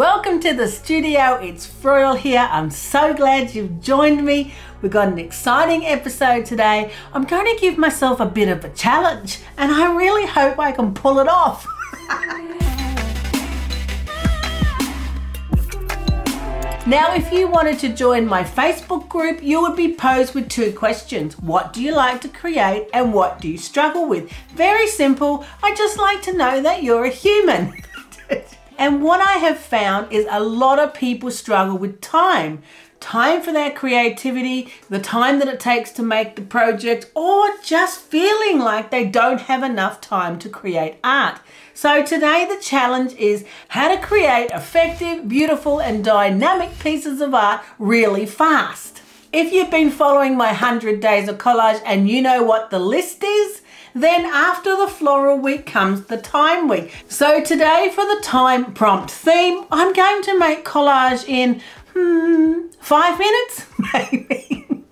Welcome to the studio, it's Froyle here. I'm so glad you've joined me. We've got an exciting episode today. I'm going to give myself a bit of a challenge and I really hope I can pull it off. Now, if you wanted to join my Facebook group, you would be posed with two questions. What do you like to create and what do you struggle with? Very simple. I just like to know that you're a human. And what I have found is a lot of people struggle with time. Time for their creativity, the time that it takes to make the project, or just feeling like they don't have enough time to create art. So today the challenge is how to create effective, beautiful and dynamic pieces of art really fast. If you've been following my 100 Days of Collage and you know what the list is, then after the floral week comes the time week. So today for the time prompt theme, I'm going to make collage in 5 minutes, maybe,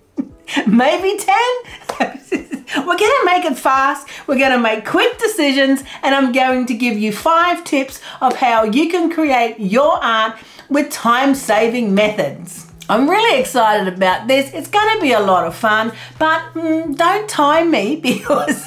maybe 10. We're gonna make it fast, we're gonna make quick decisions, and I'm going to give you 5 tips of how you can create your art with time-saving methods. I'm really excited about this. It's going to be a lot of fun, but don't time me because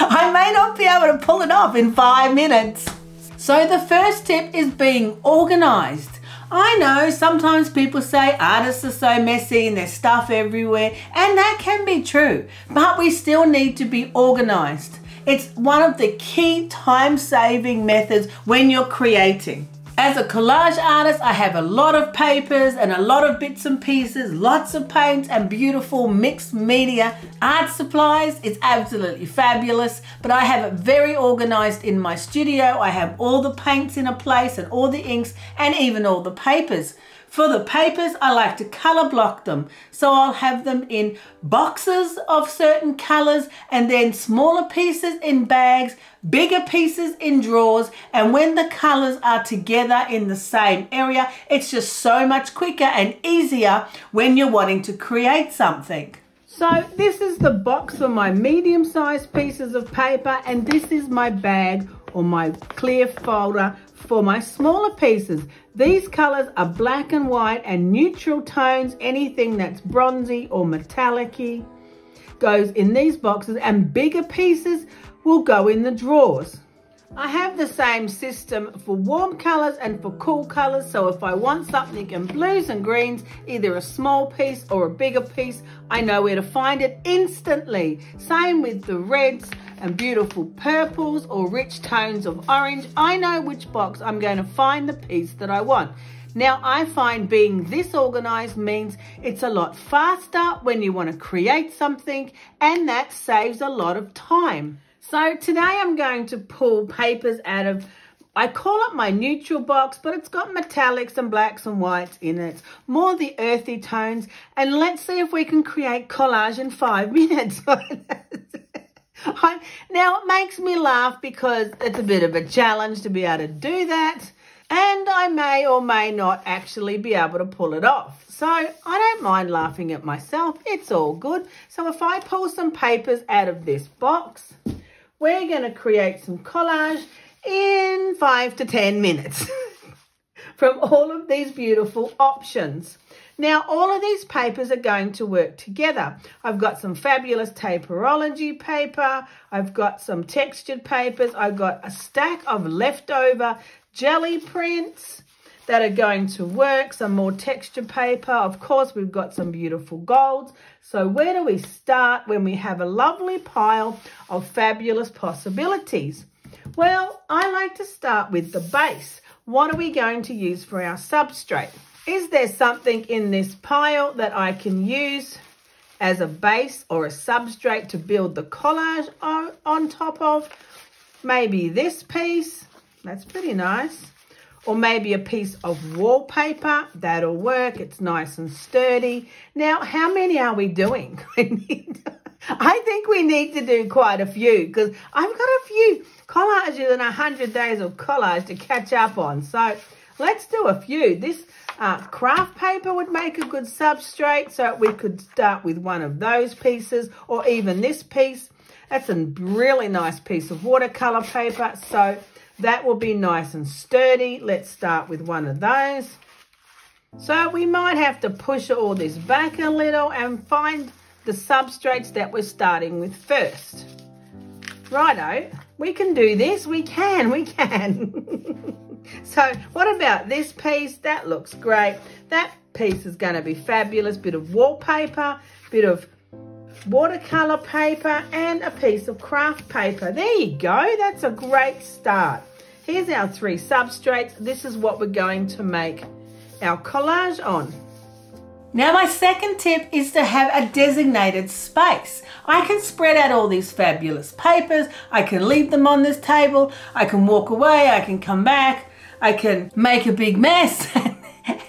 I may not be able to pull it off in 5 minutes. So the first tip is being organized. I know sometimes people say artists are so messy and there's stuff everywhere, and that can be true, but we still need to be organized. It's one of the key time-saving methods when you're creating. As a collage artist, I have a lot of papers and a lot of bits and pieces, lots of paints and beautiful mixed media art supplies. It's absolutely fabulous, but I have it very organized in my studio. I have all the paints in a place and all the inks and even all the papers. For the papers, I like to color block them. So I'll have them in boxes of certain colors and then smaller pieces in bags, bigger pieces in drawers. And when the colors are together in the same area, it's just so much quicker and easier when you're wanting to create something. So this is the box for my medium-sized pieces of paper, and this is my bag or my clear folder for my smaller pieces. These colors are black and white and neutral tones. Anything that's bronzy or metallic-y goes in these boxes, and bigger pieces will go in the drawers. I have the same system for warm colors and for cool colors. So if I want something in blues and greens, either a small piece or a bigger piece, I know where to find it instantly. Same with the reds and beautiful purples or rich tones of orange. I know which box I'm going to find the piece that I want. Now, I find being this organized means it's a lot faster when you want to create something, and that saves a lot of time. So today I'm going to pull papers out of, I call it my neutral box, but it's got metallics and blacks and whites in it, more the earthy tones, and let's see if we can create collage in 5 minutes. Now, it makes me laugh because it's a bit of a challenge to be able to do that, and I may or may not actually be able to pull it off. So I don't mind laughing at myself. It's all good. So if I pull some papers out of this box, we're going to create some collage in 5 to 10 minutes from all of these beautiful options. Now, all of these papers are going to work together. I've got some fabulous Taperology paper. I've got some textured papers. I've got a stack of leftover jelly prints that are going to work. Some more textured paper. Of course, we've got some beautiful golds. So where do we start when we have a lovely pile of fabulous possibilities? Well, I like to start with the base. What are we going to use for our substrate? Is there something in this pile that I can use as a base or a substrate to build the collage on top of? Maybe this piece, that's pretty nice. Or maybe a piece of wallpaper, that'll work, it's nice and sturdy. Now, how many are we doing? I think we need to do quite a few because I've got a few collages and 100 days of collage to catch up on. So let's do a few. This craft paper would make a good substrate, so we could start with one of those pieces or even this piece. That's a really nice piece of watercolor paper, so That will be nice and sturdy. Let's start with one of those. So we might have to push all this back a little and find the substrates that we're starting with first. Righto, we can do this. We can. So what about this piece? That looks great. That piece is going to be fabulous. Bit of wallpaper, bit of watercolor paper, and a piece of craft paper. There you go. That's a great start. Here's our three substrates. This is what we're going to make our collage on. Now my second tip is to have a designated space. I can spread out all these fabulous papers. I can leave them on this table. I can walk away. I can come back. I can make a big mess.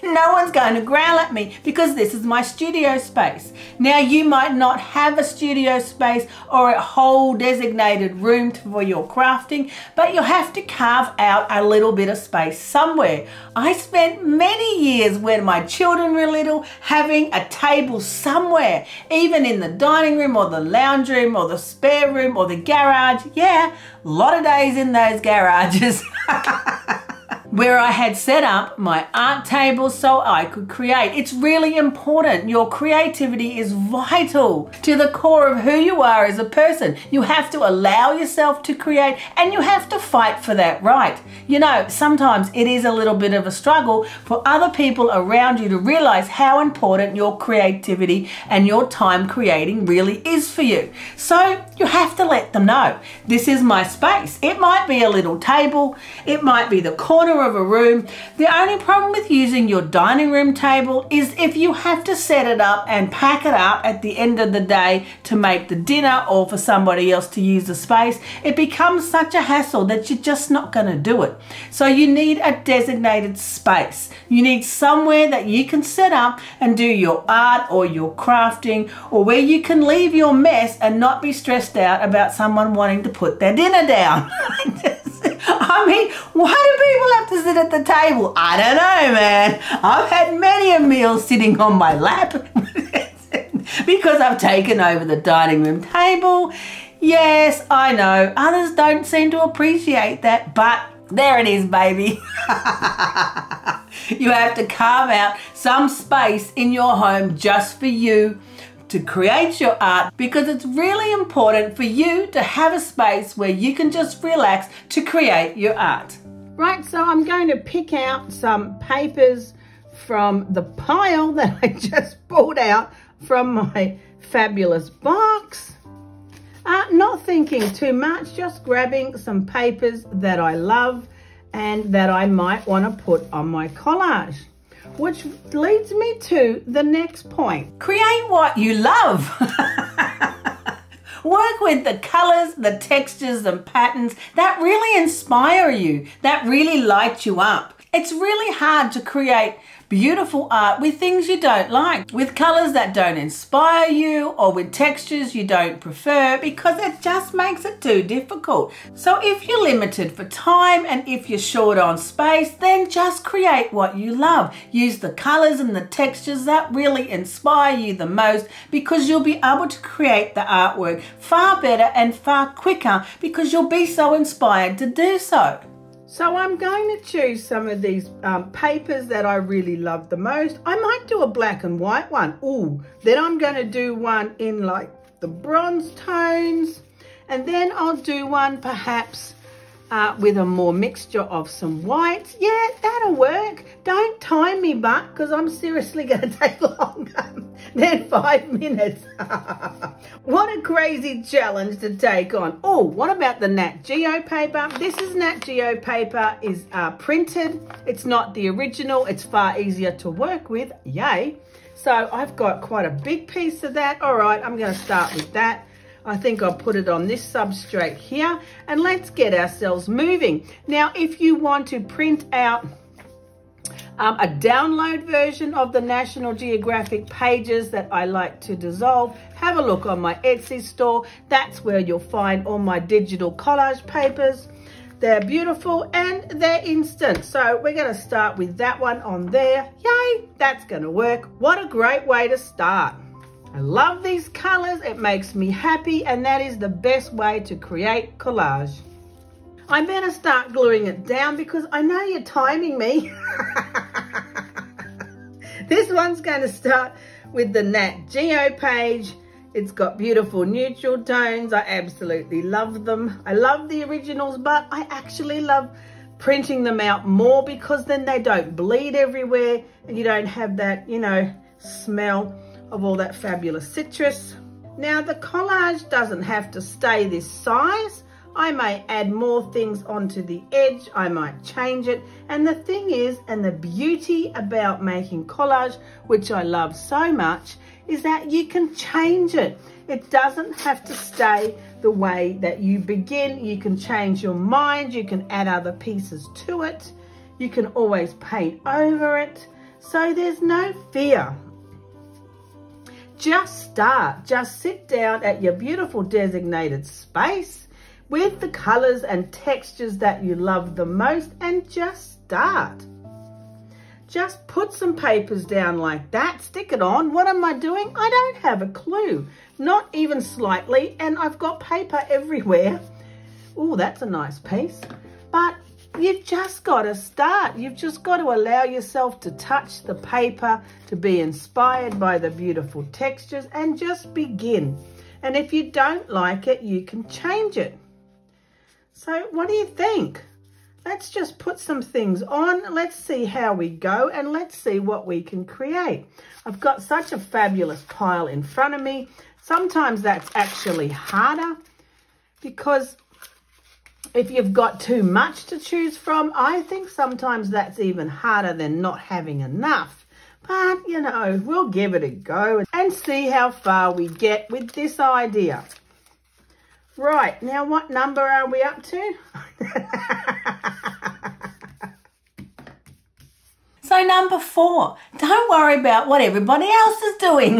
No one's going to growl at me because this is my studio space. Now you might not have a studio space or a whole designated room for your crafting, but you'll have to carve out a little bit of space somewhere. I spent many years when my children were little having a table somewhere, even in the dining room or the lounge room or the spare room or the garage. Yeah, a lot of days in those garages. Where I had set up my art table so I could create. It's really important. Your creativity is vital to the core of who you are as a person. You have to allow yourself to create and you have to fight for that right. You know, sometimes it is a little bit of a struggle for other people around you to realize how important your creativity and your time creating really is for you. So you have to let them know, this is my space. It might be a little table, it might be the corner of a room. The only problem with using your dining room table is if you have to set it up and pack it up at the end of the day to make the dinner or for somebody else to use the space, it becomes such a hassle that you're just not going to do it. So you need a designated space. You need somewhere that you can set up and do your art or your crafting, or where you can leave your mess and not be stressed out about someone wanting to put their dinner down. I mean, why do people have to sit at the table? I don't know, man. I've had many a meal sitting on my lap because I've taken over the dining room table. Yes, I know. Others don't seem to appreciate that, but there it is, baby. You have to carve out some space in your home just for you to create your art, because it's really important for you to have a space where you can just relax to create your art. Right, so I'm going to pick out some papers from the pile that I just pulled out from my fabulous box. Not thinking too much, just grabbing some papers that I love and that I might want to put on my collage. Which leads me to the next point. Create what you love. Work with the colors, the textures and patterns that really inspire you, that really light you up. It's really hard to create beautiful art with things you don't like, with colors that don't inspire you, or with textures you don't prefer, because it just makes it too difficult. So if you're limited for time and if you're short on space, then just create what you love. Use the colors and the textures that really inspire you the most, because you'll be able to create the artwork far better and far quicker because you'll be so inspired to do so. So I'm going to choose some of these papers that I really love the most. I might do a black and white one. Ooh, then I'm going to do one in like the bronze tones. And then I'll do one perhaps with a more mixture of some whites. Yeah, that'll work. Don't time me, but because I'm seriously going to take longer than 5 minutes. What a crazy challenge to take on. Oh, what about the Nat Geo paper? This is Nat Geo paper, is printed. It's not the original. It's far easier to work with. Yay. So I've got quite a big piece of that. All right, I'm going to start with that. I think I'll put it on this substrate here, and let's get ourselves moving. Now, if you want to print out a download version of the National Geographic pages that I like to dissolve, have a look on my Etsy store. That's where you'll find all my digital collage papers. They're beautiful and they're instant. So we're going to start with that one on there. Yay, that's going to work. What a great way to start. I love these colors. It makes me happy, and that is the best way to create collage. I better start gluing it down because I know you're timing me. This one's going to start with the Nat Geo page. It's got beautiful neutral tones. I absolutely love them. I love the originals, but I actually love printing them out more because then they don't bleed everywhere and you don't have that, you know, smell of all that fabulous citrus. Now the collage doesn't have to stay this size. I may add more things onto the edge, I might change it. And the thing is, and the beauty about making collage, which I love so much, is that you can change it. It doesn't have to stay the way that you begin. You can change your mind, you can add other pieces to it. You can always paint over it. So there's no fear. Just start, just sit down at your beautiful designated space with the colors and textures that you love the most and just start. Just put some papers down like that, stick it on. What am I doing? I don't have a clue, not even slightly, and I've got paper everywhere. Oh, that's a nice piece. But you've just got to start. You've just got to allow yourself to touch the paper, to be inspired by the beautiful textures and just begin. And if you don't like it, you can change it. So what do you think? Let's just put some things on. Let's see how we go and let's see what we can create. I've got such a fabulous pile in front of me. Sometimes that's actually harder because if you've got too much to choose from, I think sometimes that's even harder than not having enough. But, you know, we'll give it a go and see how far we get with this idea. Right, now what number are we up to? So number 4, don't worry about what everybody else is doing.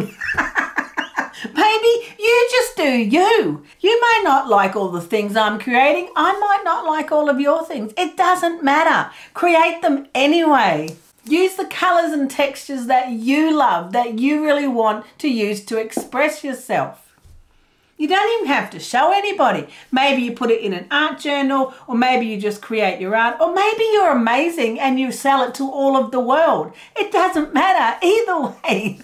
Baby, you just do you. You may not like all the things I'm creating. I might not like all of your things. It doesn't matter. Create them anyway. Use the colours and textures that you love, that you really want to use to express yourself. You don't even have to show anybody. Maybe you put it in an art journal, or maybe you just create your art, or maybe you're amazing and you sell it to all of the world. It doesn't matter either way.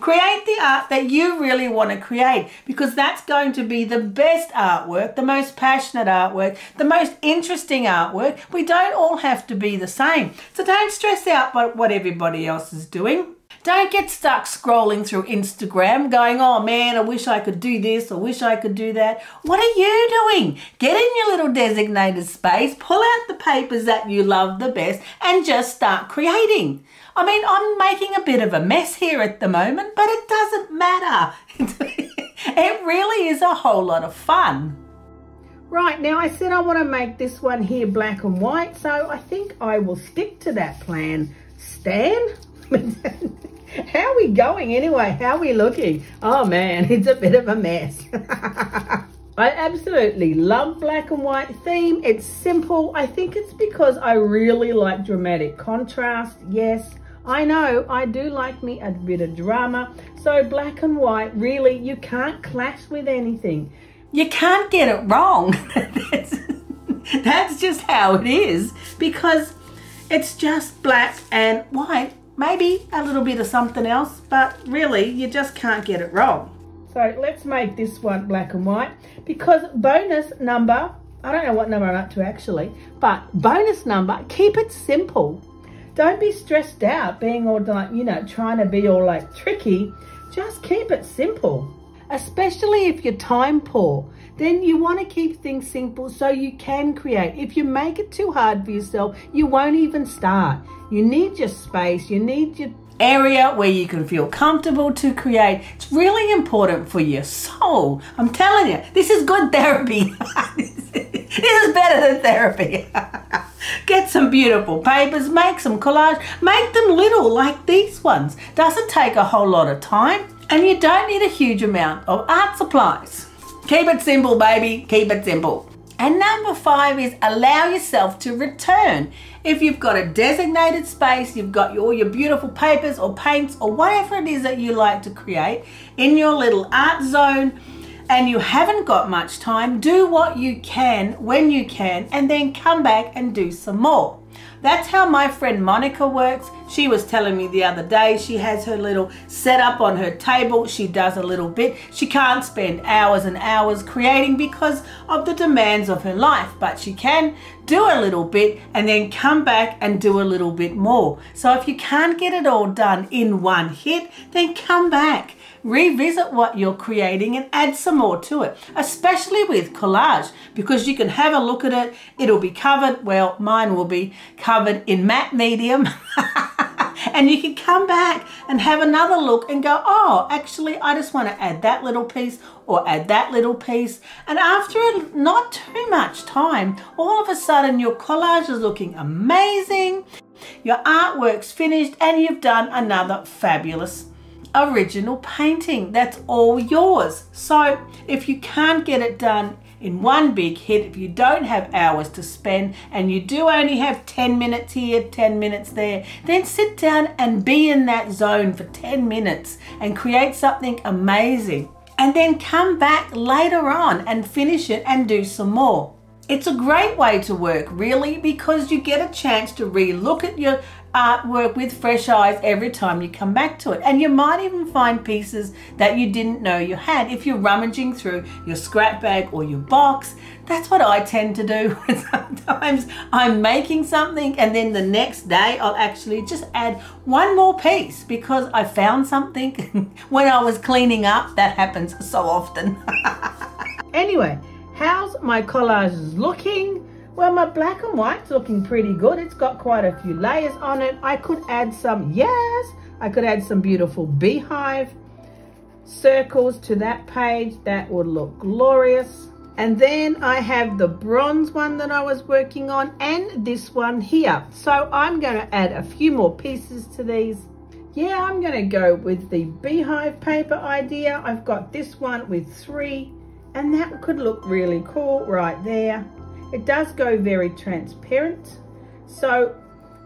Create the art that you really want to create because that's going to be the best artwork, the most passionate artwork, the most interesting artwork. We don't all have to be the same. So don't stress out by what everybody else is doing. Don't get stuck scrolling through Instagram going, oh man, I wish I could do this, I wish I could do that. What are you doing? Get in your little designated space, pull out the papers that you love the best and just start creating. I mean, I'm making a bit of a mess here at the moment, but it doesn't matter. It really is a whole lot of fun. Right, now I said I want to make this one here black and white, so I think I will stick to that plan. Stan? How are we going anyway? How are we looking? Oh man, it's a bit of a mess. I absolutely love black and white theme. It's simple. I think it's because I really like dramatic contrast. Yes, I know I do like me a bit of drama. So black and white, really, you can't clash with anything. You can't get it wrong. That's just how it is because it's just black and white. Maybe a little bit of something else, but really you just can't get it wrong. So let's make this one black and white because bonus number, I don't know what number I'm up to actually, but bonus number, keep it simple. Don't be stressed out being all like, you know, trying to be all like tricky. Just keep it simple, especially if you're time poor. Then you want to keep things simple so you can create. If you make it too hard for yourself, you won't even start. You need your space, you need your area where you can feel comfortable to create. It's really important for your soul. I'm telling you, this is good therapy. This is better than therapy. Get some beautiful papers, make some collage, make them little like these ones. Doesn't take a whole lot of time and you don't need a huge amount of art supplies. Keep it simple, baby, keep it simple. And number 5 is allow yourself to return. If you've got a designated space, you've got all your beautiful papers or paints or whatever it is that you like to create in your little art zone, and you haven't got much time, do what you can when you can, and then come back and do some more. That's how my friend Monica works. She was telling me the other day, she has her little setup on her table. She does a little bit. She can't spend hours and hours creating because of the demands of her life, but she can do a little bit and then come back and do a little bit more. So if you can't get it all done in one hit, then come back. Revisit what you're creating and add some more to it, especially with collage, because you can have a look at it. It'll be covered, well, mine will be covered in matte medium. And you can come back and have another look and go, oh, actually, I just want to add that little piece or add that little piece. And after not too much time, all of a sudden your collage is looking amazing. Your artwork's finished and you've done another fabulous original painting that's all yours. So if you can't get it done in one big hit, if you don't have hours to spend and you do only have 10 minutes here, 10 minutes there, then sit down and be in that zone for 10 minutes and create something amazing, and then come back later on and finish it and do some more. It's a great way to work, really, because you get a chance to re-look at your artwork with fresh eyes every time you come back to it. And you might even find pieces that you didn't know you had if you're rummaging through your scrap bag or your box. That's what I tend to do. Sometimes I'm making something and then the next day I'll actually just add one more piece because I found something when I was cleaning up. That happens so often. Anyway, how's my collage looking? Well, my black and white's looking pretty good. It's got quite a few layers on it. I could add some, yes, I could add some beautiful beehive circles to that page. That would look glorious. And then I have the bronze one that I was working on and this one here. So I'm gonna add a few more pieces to these. Yeah, I'm gonna go with the beehive paper idea. I've got this one with three, and that could look really cool right there. It does go very transparent, so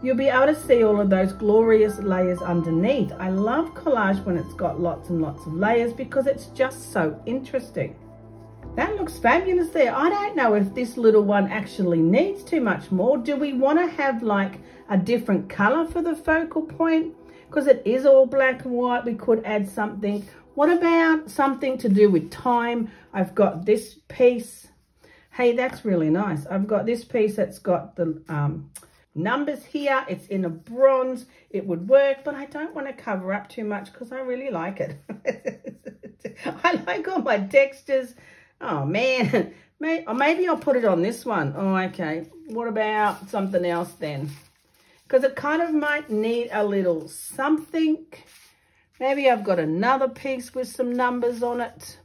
you'll be able to see all of those glorious layers underneath. I love collage when it's got lots and lots of layers because it's just so interesting. That looks fabulous there. I don't know if this little one actually needs too much more. Do we want to have like a different color for the focal point? Because it is all black and white, we could add something. What about something to do with time? I've got this piece. Hey, that's really nice. I've got this piece that's got the numbers here. It's in a bronze. It would work, but I don't want to cover up too much because I really like it. I like all my textures. Oh, man. Maybe I'll put it on this one. Oh, okay. What about something else then? Because it kind of might need a little something. Maybe I've got another piece with some numbers on it.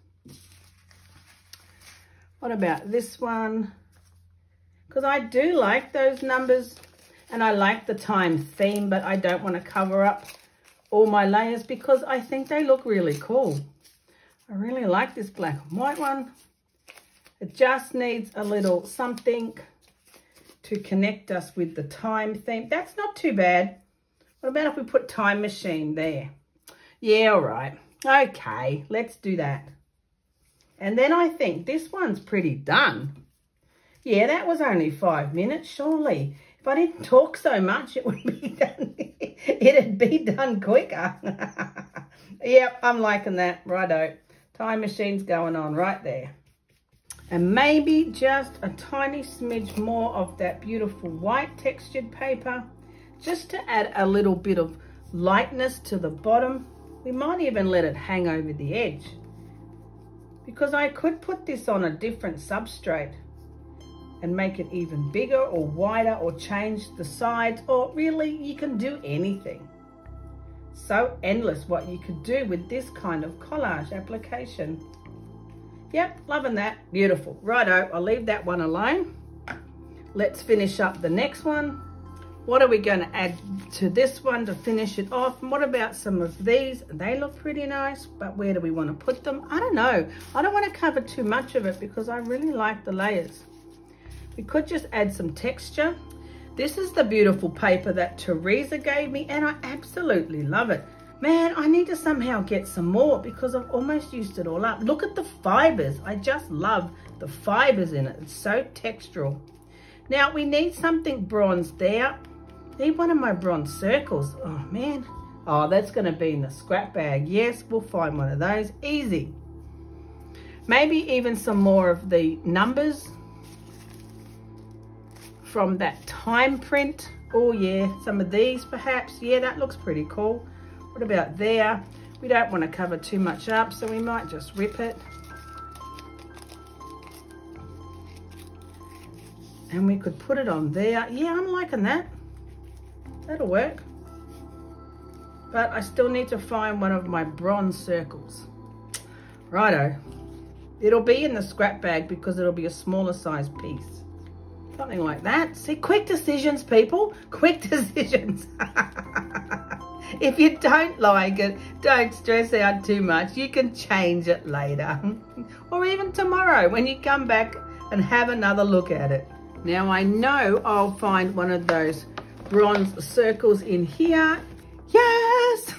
What about this one? Because I do like those numbers and I like the time theme, but I don't want to cover up all my layers because I think they look really cool. I really like this black and white one. It just needs a little something to connect us with the time theme. That's not too bad. What about if we put time machine there? Yeah, all right. Okay, let's do that. And then I think this one's pretty done. Yeah, that was only 5 minutes, surely. If I didn't talk so much, it would be done. It'd be done quicker. Yep, I'm liking that. Righto. Time machine's going on right there. And maybe just a tiny smidge more of that beautiful white textured paper, just to add a little bit of lightness to the bottom. We might even let it hang over the edge because I could put this on a different substrate and make it even bigger or wider or change the sides, or really you can do anything. So endless what you could do with this kind of collage application. Yep, loving that. Beautiful. Righto, I'll leave that one alone. Let's finish up the next one. What are we going to add to this one to finish it off? And what about some of these? They look pretty nice, but where do we want to put them? I don't know. I don't want to cover too much of it because I really like the layers. We could just add some texture. This is the beautiful paper that Teresa gave me and I absolutely love it. Man, I need to somehow get some more because I've almost used it all up. Look at the fibers. I just love the fibers in it. It's so textural. Now we need something bronze there. Need one of my bronze circles. Oh man. Oh, that's going to be in the scrap bag. Yes, we'll find one of those. Easy. Maybe even some more of the numbers from that time print. Oh yeah, some of these perhaps. Yeah, that looks pretty cool. What about there? We don't want to cover too much up, so we might just rip it. And we could put it on there. Yeah, I'm liking that. That'll work. But I still need to find one of my bronze circles. Righto. It'll be in the scrap bag because it'll be a smaller size piece. Something like that. See, quick decisions, people. Quick decisions. If you don't like it, don't stress out too much. You can change it later. Or even tomorrow when you come back and have another look at it. Now I know I'll find one of those bronze circles in here. Yes!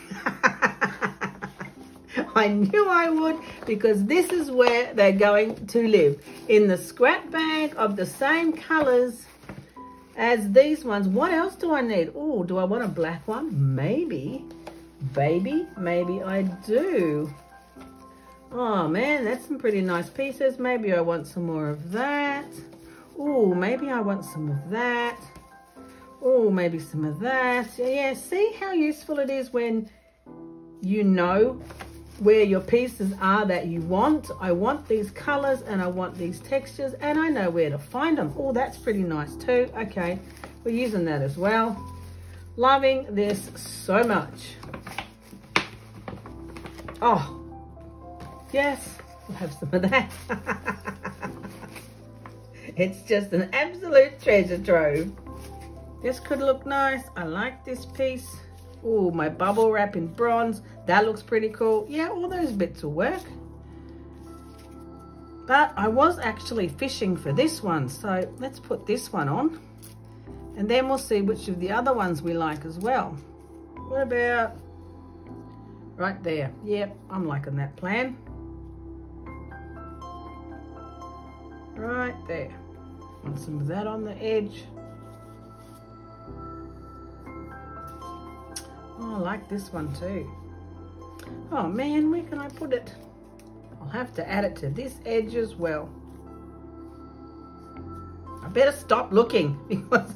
I knew I would, because this is where they're going to live. In the scrap bag of the same colors as these ones. What else do I need? Oh, do I want a black one? Maybe. Baby, maybe I do. Oh man, that's some pretty nice pieces. Maybe I want some more of that. Oh, maybe I want some of that. Oh, maybe some of that. Yeah, see how useful it is when you know where your pieces are that you want. I want these colors and I want these textures and I know where to find them. Oh, that's pretty nice too. Okay, we're using that as well. Loving this so much. Oh, yes, we'll have some of that. It's just an absolute treasure trove. This could look nice. I like this piece. Oh, my bubble wrap in bronze. That looks pretty cool. Yeah, all those bits will work. But I was actually fishing for this one. So let's put this one on. And then we'll see which of the other ones we like as well. What about right there? Yep, I'm liking that plan. Right there. Want some of that on the edge. Oh, I like this one too. Oh man, where can I put it? I'll have to add it to this edge as well. I better stop looking because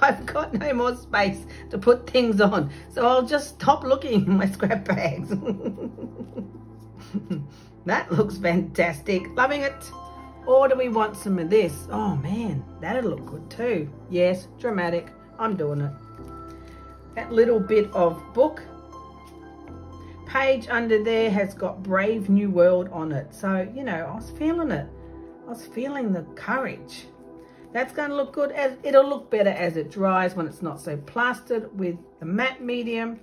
I've got no more space to put things on. So I'll just stop looking in my scrap bags. That looks fantastic. Loving it. Or do we want some of this? Oh man, that'll look good too. Yes, dramatic. I'm doing it. That little bit of book page under there has got Brave New World on it. So, you know, I was feeling it. I was feeling the courage. That's going to look good. As it'll look better as it dries when it's not so plastered with the matte medium.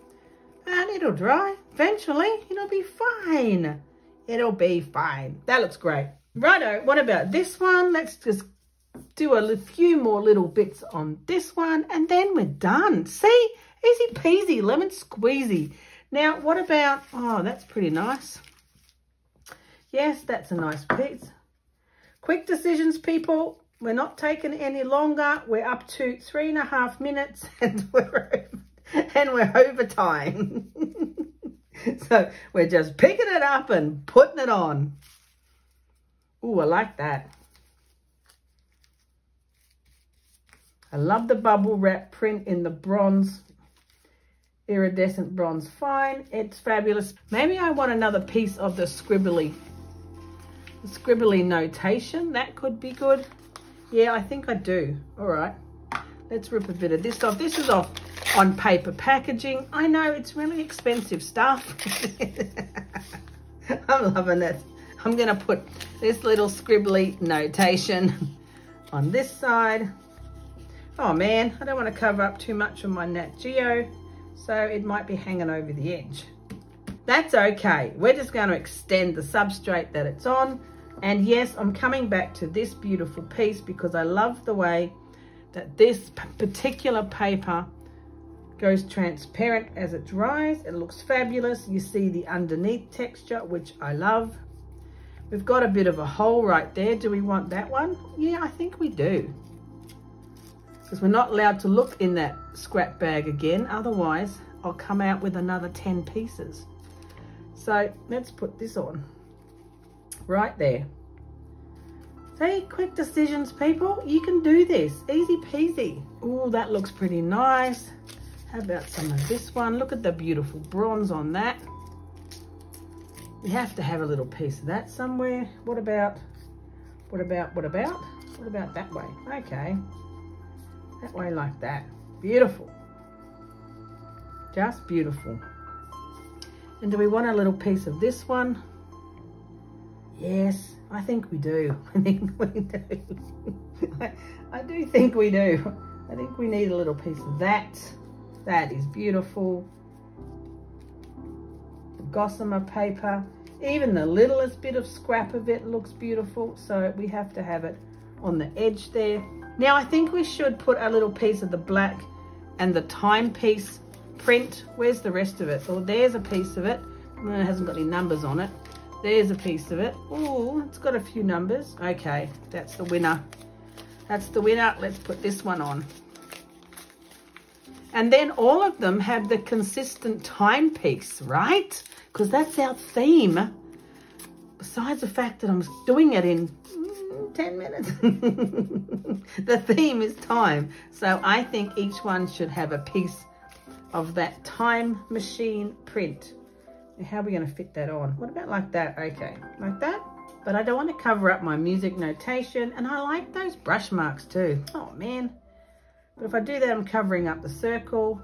And it'll dry eventually. It'll be fine. It'll be fine. That looks great. Righto, what about this one? Let's just do a few more little bits on this one and then we're done. See? Easy peasy, lemon squeezy. Now, what about... Oh, that's pretty nice. Yes, that's a nice piece. Quick decisions, people. We're not taking any longer. We're up to 3.5 minutes and we're over time. So we're just picking it up and putting it on. Ooh, I like that. I love the bubble wrap print in the bronze, iridescent bronze fine. It's fabulous. Maybe I want another piece of the scribbly notation. That could be good. Yeah, I think I do. All right, let's rip a bit of this off. This is off on paper packaging. I know it's really expensive stuff. I'm loving it. I'm going to put this little scribbly notation on this side. Oh man, I don't want to cover up too much of my Nat Geo, so it might be hanging over the edge. That's okay. We're just going to extend the substrate that it's on. And yes, I'm coming back to this beautiful piece because I love the way that this particular paper goes transparent as it dries. It looks fabulous. You see the underneath texture, which I love. We've got a bit of a hole right there. Do we want that one? Yeah, I think we do. Because we're not allowed to look in that scrap bag again. Otherwise, I'll come out with another 10 pieces. So let's put this on right there. See, quick decisions, people. You can do this. Easy peasy. Oh, that looks pretty nice. How about some of this one? Look at the beautiful bronze on that. We have to have a little piece of that somewhere. What about that way? Okay. That way like that. Beautiful. Just beautiful. And do we want a little piece of this one? Yes, I think we do. I think we do. I do think we do. I think we need a little piece of that. That is beautiful. The gossamer paper, even the littlest bit of scrap of it looks beautiful. So we have to have it on the edge there. Now I think we should put a little piece of the black and the timepiece print. Where's the rest of it? Oh, there's a piece of it. It hasn't got any numbers on it. There's a piece of it. Oh, it's got a few numbers. Okay, that's the winner. That's the winner. Let's put this one on. And then all of them have the consistent timepiece, right? Because that's our theme. Besides the fact that I'm doing it in 10 minutes. The theme is time. So I think each one should have a piece of that time machine print. How are we going to fit that on? What about like that? Okay, like that. But I don't want to cover up my music notation. And I like those brush marks too. Oh, man. But if I do that, I'm covering up the circle.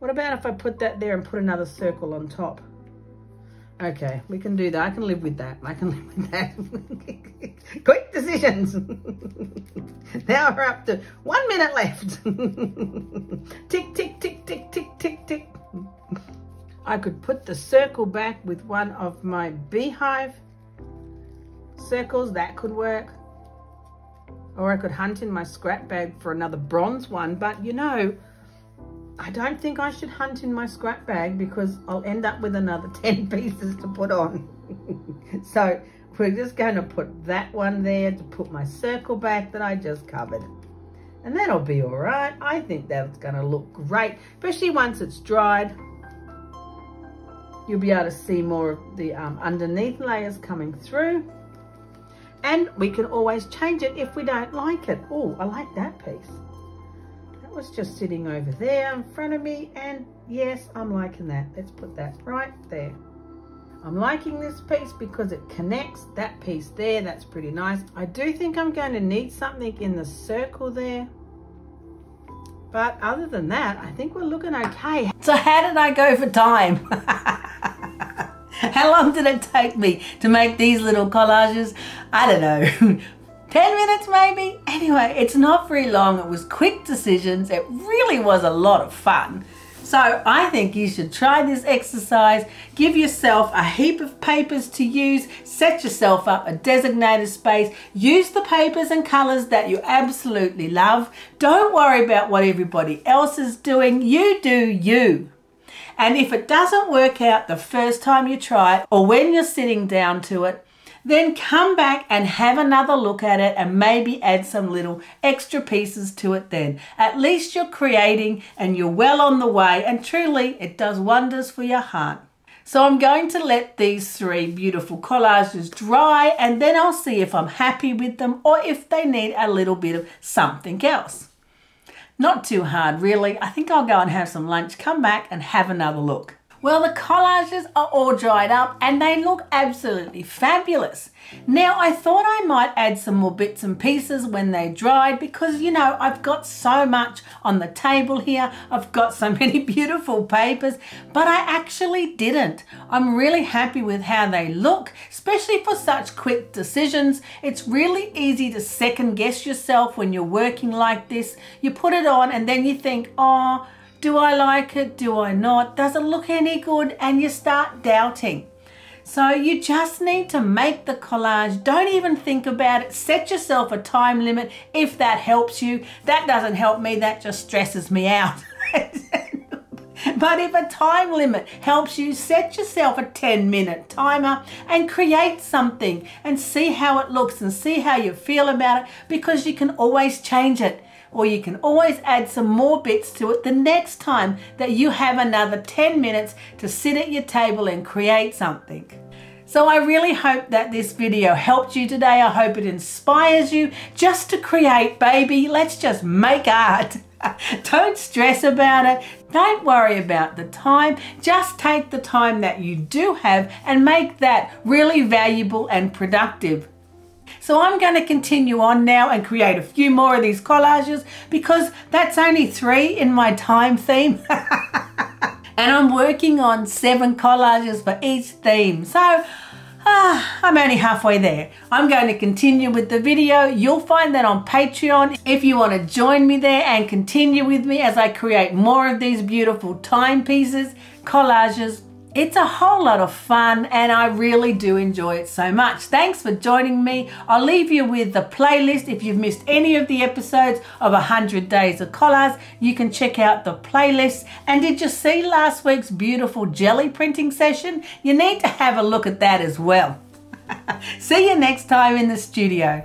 What about if I put that there and put another circle on top? Okay, we can do that. I can live with that. I can live with that. Quick decisions. Now we're up to 1 minute left. Tick, tick, tick, tick, tick, tick, tick. I could put the circle back with one of my beehive circles. That could work. Or I could hunt in my scrap bag for another bronze one. But, you know, I don't think I should hunt in my scrap bag because I'll end up with another 10 pieces to put on. So we're just going to put that one there to put my circle back that I just covered. And that'll be all right. I think that's going to look great, especially once it's dried. You'll be able to see more of the underneath layers coming through. And we can always change it if we don't like it. Oh, I like that piece. That was just sitting over there in front of me. And yes, I'm liking that. Let's put that right there. I'm liking this piece because it connects that piece there. That's pretty nice. I do think I'm going to need something in the circle there. But other than that, I think we're looking okay. So how did I go for time? How long did it take me to make these little collages? I don't know, 10 minutes maybe? Anyway, it's not very long. It was quick decisions. It really was a lot of fun. So I think you should try this exercise. Give yourself a heap of papers to use. Set yourself up a designated space. Use the papers and colors that you absolutely love. Don't worry about what everybody else is doing. You do you. And if it doesn't work out the first time you try it or when you're sitting down to it, then come back and have another look at it and maybe add some little extra pieces to it then. At least you're creating and you're well on the way, and truly it does wonders for your heart. So I'm going to let these three beautiful collages dry and then I'll see if I'm happy with them or if they need a little bit of something else. Not too hard, really. I think I'll go and have some lunch, come back and have another look. Well, the collages are all dried up and they look absolutely fabulous. Now, I thought I might add some more bits and pieces when they dried because, you know, I've got so much on the table here. I've got so many beautiful papers, but I actually didn't. I'm really happy with how they look, especially for such quick decisions. It's really easy to second guess yourself when you're working like this. You put it on and then you think, oh, do I like it? Do I not? Does it look any good? And you start doubting. So you just need to make the collage. Don't even think about it. Set yourself a time limit if that helps you. That doesn't help me. That just stresses me out. But if a time limit helps you set yourself a 10-minute timer and create something and see how it looks and see how you feel about it, because you can always change it, or you can always add some more bits to it the next time that you have another 10 minutes to sit at your table and create something. So I really hope that this video helped you today. I hope it inspires you just to create, baby. Let's just make art. Don't stress about it. Don't worry about the time. Just take the time that you do have and make that really valuable and productive. So I'm going to continue on now and create a few more of these collages, because that's only 3 in my time theme. And I'm working on 7 collages for each theme. So I'm only halfway there. I'm going to continue with the video. You'll find that on Patreon if you want to join me there and continue with me as I create more of these beautiful timepieces, collages. It's a whole lot of fun and I really do enjoy it so much. Thanks for joining me. I'll leave you with the playlist. If you've missed any of the episodes of 100 Days of Collage, you can check out the playlist. And did you see last week's beautiful jelly printing session? You need to have a look at that as well. See you next time in the studio.